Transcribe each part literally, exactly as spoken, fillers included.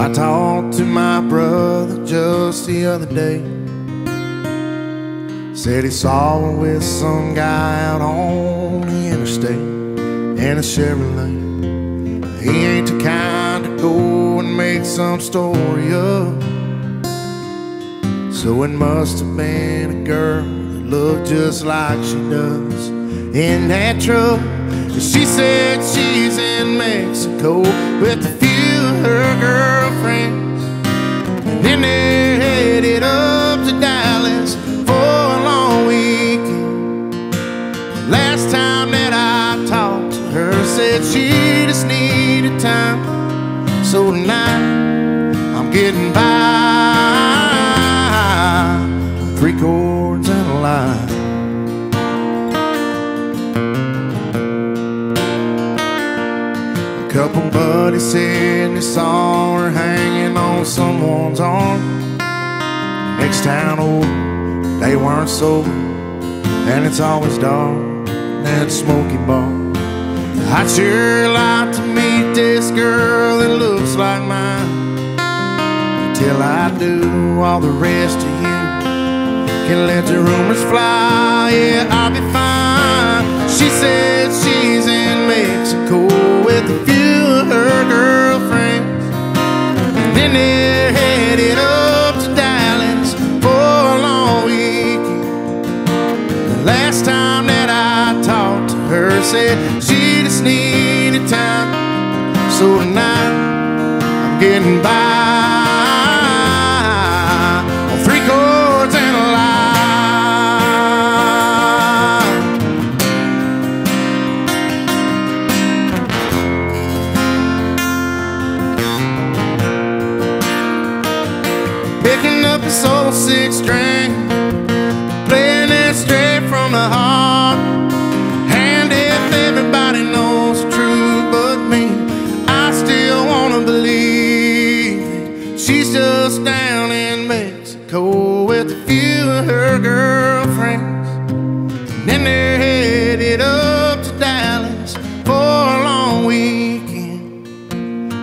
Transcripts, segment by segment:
I talked to my brother just the other day. Said he saw her with some guy out on the interstate in a Chevrolet. He ain't the kind to go and make some story up, so it must have been a girl that looked just like she does in that truck. She said she's in Mexico with a few of her girlfriends, and then they headed up to Dallas for a long weekend. Last time that I talked to her, said she just needed time. So tonight I'm getting by, three chords and a line. Couple buddies said they saw her hanging on someone's arm. Next town over, they weren't sober, and it's always dark in that smoky bar. I'd sure like to meet this girl that looks like mine. Until I do, all the rest of you can let the rumors fly. Yeah, I'll be fine. She said she's in Mexico with a few her girlfriends, and then they're headed up to Dallas for a long weekend. The last time that I talked to her, said she just needed time. So tonight I'm getting by. This old six string, playing it straight from the heart. And if everybody knows the truth but me, I still wanna believe she's just down in Mexico with a few of her girlfriends, and then they're headed up to Dallas for a long weekend.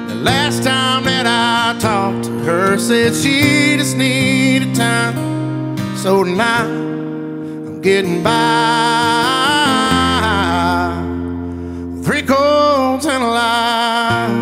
The last time that I talked to her, said she just needed time. So tonight I'm getting by, three chords and a line.